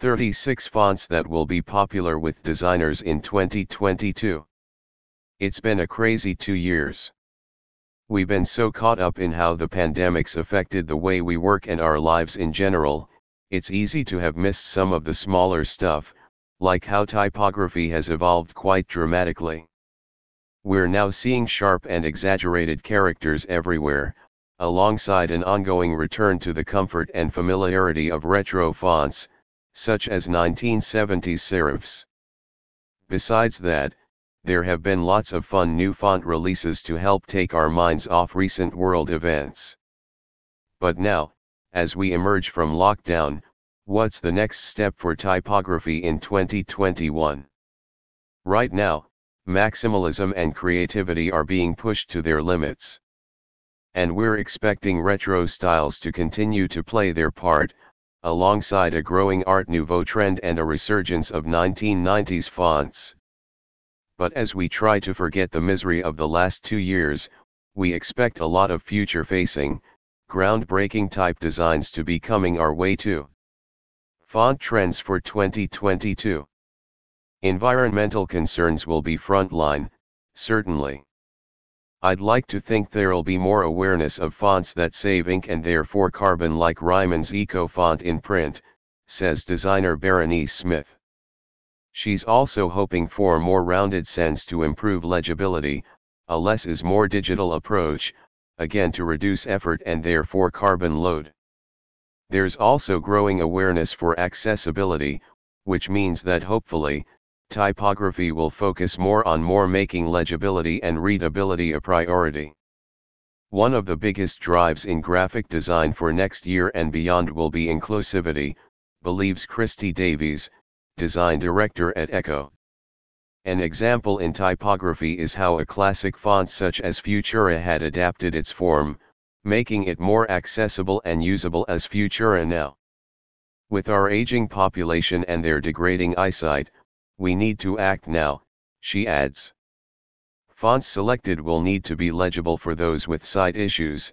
36 fonts that will be popular with designers in 2022. It's been a crazy 2 years. We've been so caught up in how the pandemic's affected the way we work and our lives in general, it's easy to have missed some of the smaller stuff, like how typography has evolved quite dramatically. We're now seeing sharp and exaggerated characters everywhere, alongside an ongoing return to the comfort and familiarity of retro fonts, such as 1970s serifs. Besides that, there have been lots of fun new font releases to help take our minds off recent world events. But now, as we emerge from lockdown, what's the next step for typography in 2021? Right now, maximalism and creativity are being pushed to their limits. And we're expecting retro styles to continue to play their part, alongside a growing Art Nouveau trend and a resurgence of 1990s fonts. But as we try to forget the misery of the last 2 years, we expect a lot of future-facing, groundbreaking type designs to be coming our way too. Font trends for 2022. Environmental concerns will be frontline, certainly. I'd like to think there'll be more awareness of fonts that save ink and therefore carbon, like Ryman's Eco Font in print, says designer Berenice Smith. She's also hoping for more rounded sans to improve legibility, a less is more digital approach, again to reduce effort and therefore carbon load. There's also growing awareness for accessibility, which means that hopefully, typography will focus more on making legibility and readability a priority. One of the biggest drives in graphic design for next year and beyond will be inclusivity, believes Christy Davies, design director at Echo. An example in typography is how a classic font such as Futura had adapted its form, making it more accessible and usable as Futura now. With our aging population and their degrading eyesight, we need to act now, she adds. Fonts selected will need to be legible for those with sight issues,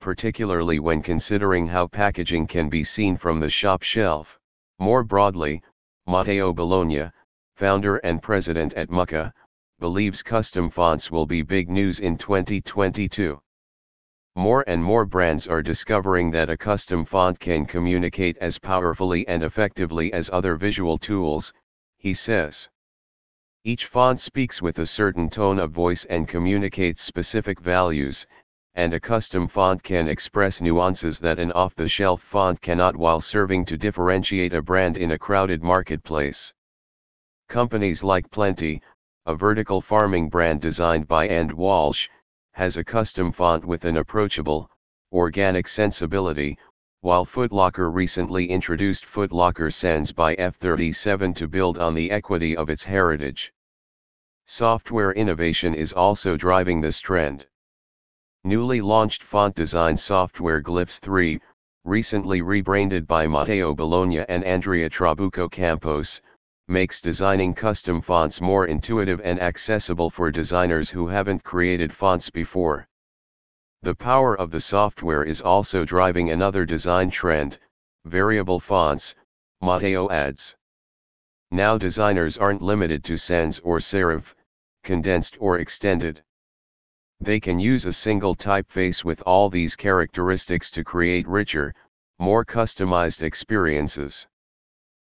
particularly when considering how packaging can be seen from the shop shelf. More broadly, Matteo Bologna, founder and president at Mucca, believes custom fonts will be big news in 2022. More and more brands are discovering that a custom font can communicate as powerfully and effectively as other visual tools, he says. Each font speaks with a certain tone of voice and communicates specific values, and a custom font can express nuances that an off-the-shelf font cannot, while serving to differentiate a brand in a crowded marketplace. Companies like Plenty, a vertical farming brand designed by Ann Walsh, has a custom font with an approachable, organic sensibility, while Footlocker recently introduced Footlocker Sans by F37 to build on the equity of its heritage. Software innovation is also driving this trend. Newly launched font design software Glyphs 3, recently rebranded by Matteo Bologna and Andrea Trabucco Campos, makes designing custom fonts more intuitive and accessible for designers who haven't created fonts before. The power of the software is also driving another design trend, variable fonts, Matteo adds. Now designers aren't limited to sans or serif, condensed or extended. They can use a single typeface with all these characteristics to create richer, more customized experiences.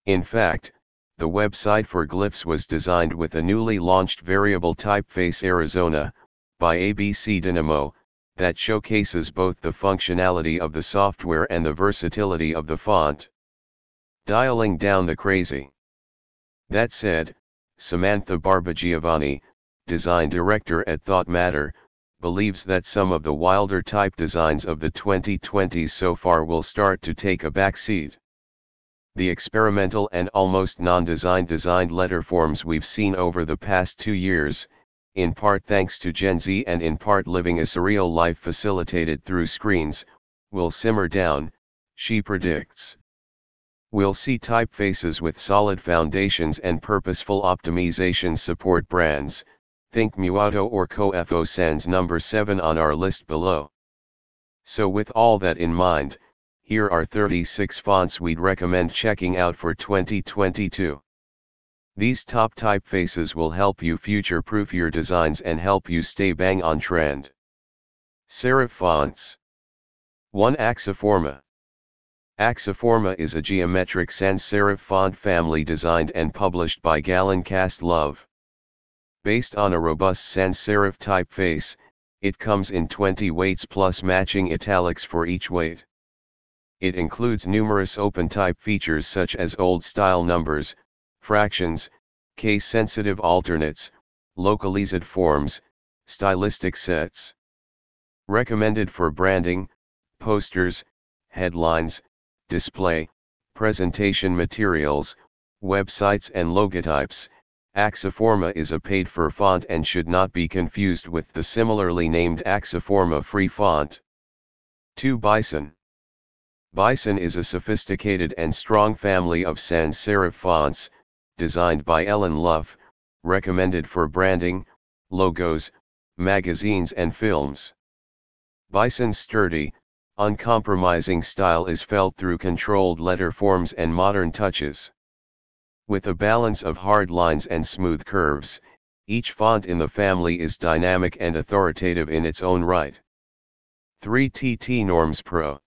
In fact, the website for Glyphs was designed with a newly launched variable typeface Arizona, by ABC Dynamo, that showcases both the functionality of the software and the versatility of the font. Dialing down the crazy. That said, Samantha Barbagiovanni, design director at Thought Matter, believes that some of the wilder type designs of the 2020s so far will start to take a backseat. The experimental and almost non-designed letter forms we've seen over the past 2 years, in part thanks to Gen Z and in part living a surreal life facilitated through screens, will simmer down, she predicts. We'll see typefaces with solid foundations and purposeful optimizations support brands, think Mucca or CoFo Sans number 7 on our list below. So with all that in mind, Here are 36 fonts we'd recommend checking out for 2022. These top typefaces will help you future-proof your designs and help you stay bang on trend. Serif fonts. 1. Axiforma. Axiforma is a geometric sans serif font family designed and published by Galencast Love. Based on a robust sans serif typeface, it comes in 20 weights plus matching italics for each weight. It includes numerous open type features such as old style numbers, fractions, case-sensitive alternates, localized forms, stylistic sets. Recommended for branding, posters, headlines, display, presentation materials, websites and logotypes. Axiforma is a paid-for font and should not be confused with the similarly named Axiforma free font. 2. Bison. Bison is a sophisticated and strong family of sans serif fonts, designed by Ellen Luff, recommended for branding, logos, magazines and films. Bison's sturdy, uncompromising style is felt through controlled letter forms and modern touches. With a balance of hard lines and smooth curves, each font in the family is dynamic and authoritative in its own right. 3. TT Norms Pro.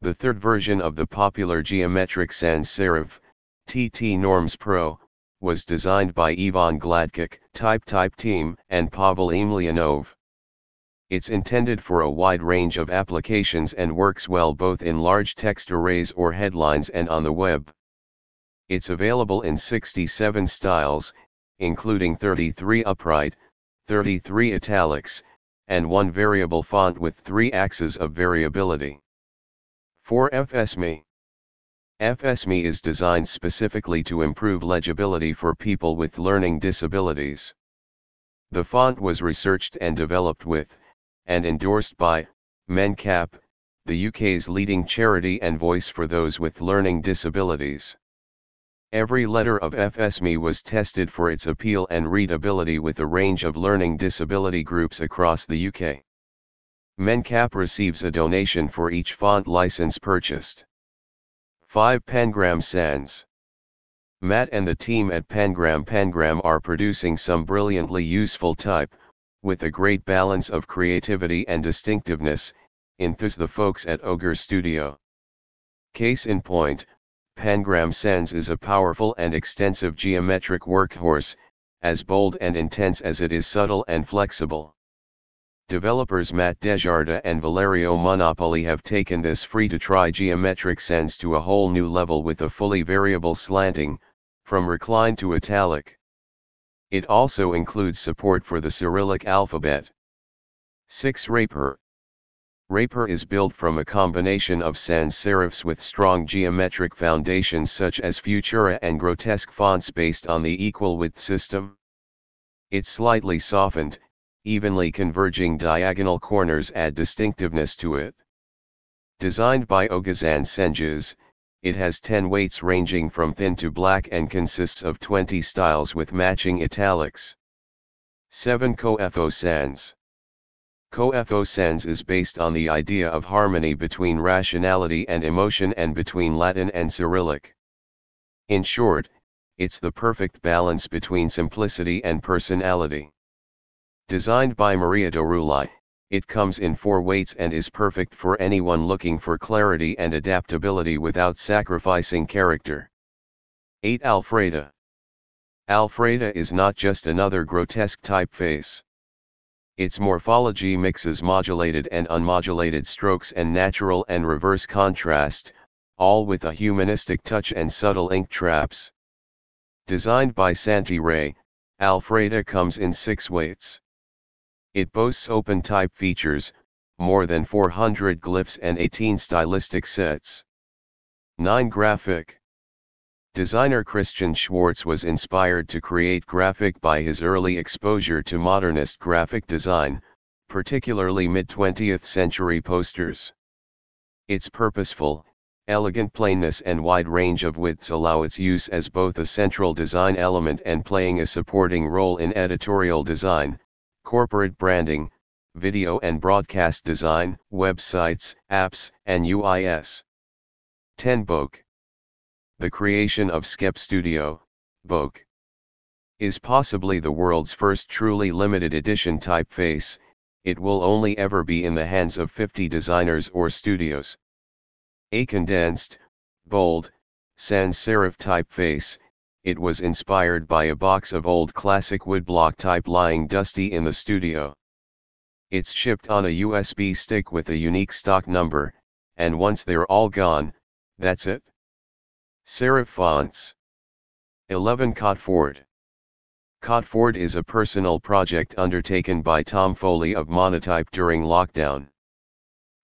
The third version of the popular geometric sans serif, TT Norms Pro, was designed by Ivan Gladkic, Type Team, and Pavel Emelianov. It's intended for a wide range of applications and works well both in large text arrays or headlines and on the web. It's available in 67 styles, including 33 upright, 33 italics, and one variable font with 3 axes of variability. 4. FSME. FSME is designed specifically to improve legibility for people with learning disabilities. The font was researched and developed with, and endorsed by, MenCap, the UK's leading charity and voice for those with learning disabilities. Every letter of FSME was tested for its appeal and readability with a range of learning disability groups across the UK. MenCap receives a donation for each font license purchased. 5. Pangram Sans. Matt and the team at Pangram are producing some brilliantly useful type, with a great balance of creativity and distinctiveness, enthuse the folks at Ogre Studio. Case in point, Pangram Sans is a powerful and extensive geometric workhorse, as bold and intense as it is subtle and flexible. Developers Matt Desjardins and Valerio Monopoli have taken this free-to-try geometric sans to a whole new level with a fully variable slanting, from recline to italic. It also includes support for the Cyrillic alphabet. 6. Raper. Raper is built from a combination of sans serifs with strong geometric foundations such as Futura and Grotesque fonts based on the equal-width system. It's slightly softened, evenly converging diagonal corners add distinctiveness to it. Designed by Ogazhan Sengiz, it has 10 weights ranging from thin to black and consists of 20 styles with matching italics. 7. CoFo Sans. CoFo Sans is based on the idea of harmony between rationality and emotion and between Latin and Cyrillic. In short, it's the perfect balance between simplicity and personality. Designed by Maria Derulai, it comes in 4 weights and is perfect for anyone looking for clarity and adaptability without sacrificing character. 8. Alfreda. Alfreda is not just another grotesque typeface. Its morphology mixes modulated and unmodulated strokes and natural and reverse contrast, all with a humanistic touch and subtle ink traps. Designed by Santi Ray, Alfreda comes in 6 weights. It boasts open type features, more than 400 glyphs and 18 stylistic sets. 9. Graphic. Designer Christian Schwarz was inspired to create Graphic by his early exposure to modernist graphic design, particularly mid-20th century posters. Its purposeful, elegant plainness and wide range of widths allow its use as both a central design element and playing a supporting role in editorial design, corporate branding, video and broadcast design, websites, apps, and UIs. 10. Boek. The creation of Skep Studio, Boek, is possibly the world's first truly limited edition typeface. It will only ever be in the hands of 50 designers or studios. A condensed, bold, sans serif typeface. It was inspired by a box of old classic woodblock type lying dusty in the studio. It's shipped on a USB stick with a unique stock number, and once they're all gone, that's it. Serif fonts. 11. Cotford. Cotford is a personal project undertaken by Tom Foley of Monotype during lockdown.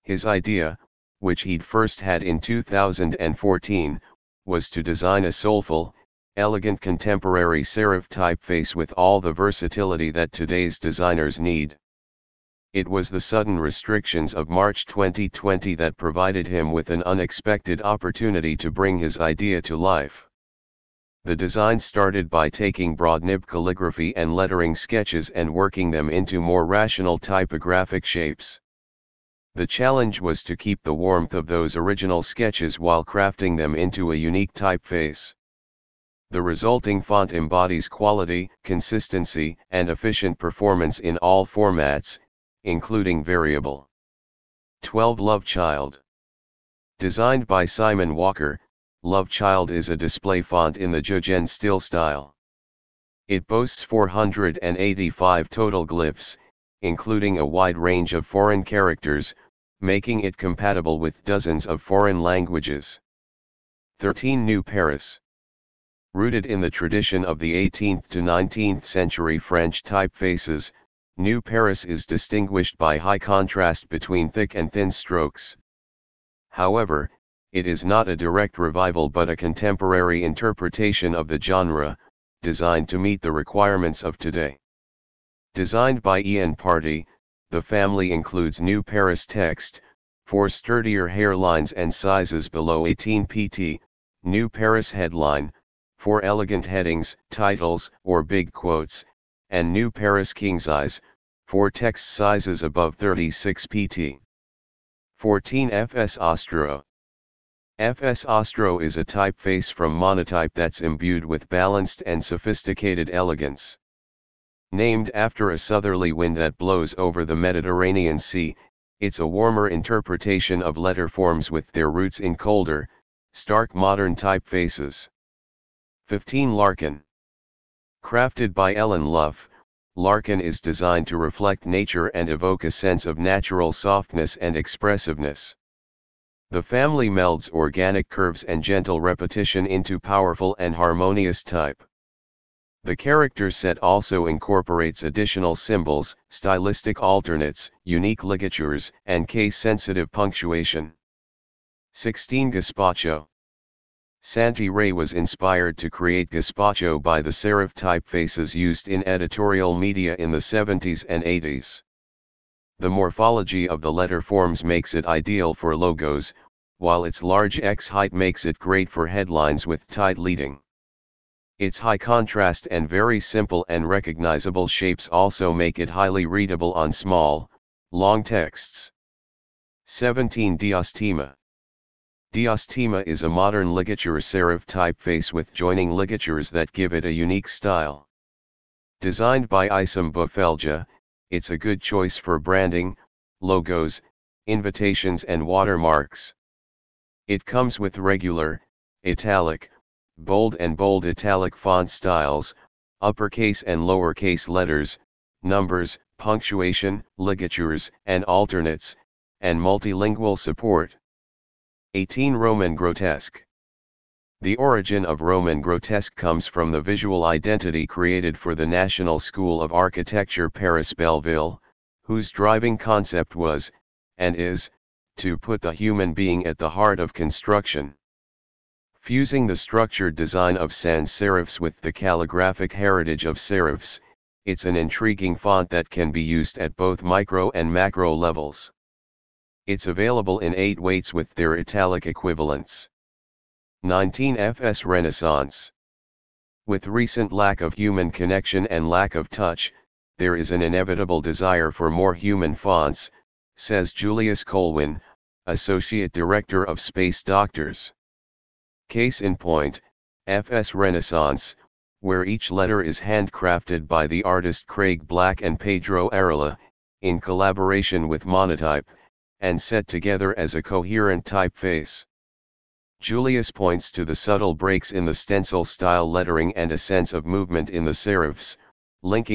His idea, which he'd first had in 2014, was to design a soulful, elegant contemporary serif typeface with all the versatility that today's designers need. It was the sudden restrictions of March 2020 that provided him with an unexpected opportunity to bring his idea to life. The design started by taking broad-nib calligraphy and lettering sketches and working them into more rational typographic shapes. The challenge was to keep the warmth of those original sketches while crafting them into a unique typeface. The resulting font embodies quality, consistency, and efficient performance in all formats, including variable. 12. Love Child. Designed by Simon Walker, Love Child is a display font in the Jojen Still style. It boasts 485 total glyphs, including a wide range of foreign characters, making it compatible with dozens of foreign languages. 13. New Paris. Rooted in the tradition of the 18th to 19th century French typefaces, New Paris is distinguished by high contrast between thick and thin strokes. However, it is not a direct revival but a contemporary interpretation of the genre, designed to meet the requirements of today. Designed by Ian Party, the family includes New Paris text, for sturdier hairlines and sizes below 18 pt, New Paris headline, for elegant headings, titles, or big quotes, and New Paris king size, for text sizes above 36 pt. 14. FS Ostro. FS Ostro is a typeface from Monotype that's imbued with balanced and sophisticated elegance. Named after a southerly wind that blows over the Mediterranean Sea, it's a warmer interpretation of letter forms with their roots in colder, stark modern typefaces. 15. Larkin. Crafted by Ellen Luff, Larkin is designed to reflect nature and evoke a sense of natural softness and expressiveness. The family melds organic curves and gentle repetition into powerful and harmonious type. The character set also incorporates additional symbols, stylistic alternates, unique ligatures, and case-sensitive punctuation. 16. Gazpacho. Santi Ray was inspired to create Gazpacho by the serif typefaces used in editorial media in the 70s and 80s. The morphology of the letter forms makes it ideal for logos, while its large X height makes it great for headlines with tight leading. Its high contrast and very simple and recognizable shapes also make it highly readable on small, long texts. 17. Diastema. Diastema is a modern ligature serif typeface with joining ligatures that give it a unique style. Designed by Isam Bufelja, it's a good choice for branding, logos, invitations and watermarks. It comes with regular, italic, bold and bold italic font styles, uppercase and lowercase letters, numbers, punctuation, ligatures and alternates, and multilingual support. 18. Roman Grotesque. The origin of Roman Grotesque comes from the visual identity created for the National School of Architecture Paris-Belleville, whose driving concept was, and is, to put the human being at the heart of construction. Fusing the structured design of sans serifs with the calligraphic heritage of serifs, it's an intriguing font that can be used at both micro and macro levels. It's available in 8 weights with their italic equivalents. 19. FS Renaissance. With recent lack of human connection and lack of touch, there is an inevitable desire for more human fonts, says Julius Colwin, Associate Director of Space Doctors. Case in point, FS Renaissance, where each letter is handcrafted by the artist Craig Black and Pedro Arreola, in collaboration with Monotype, and set together as a coherent typeface. Julius points to the subtle breaks in the stencil style lettering and a sense of movement in the serifs, linking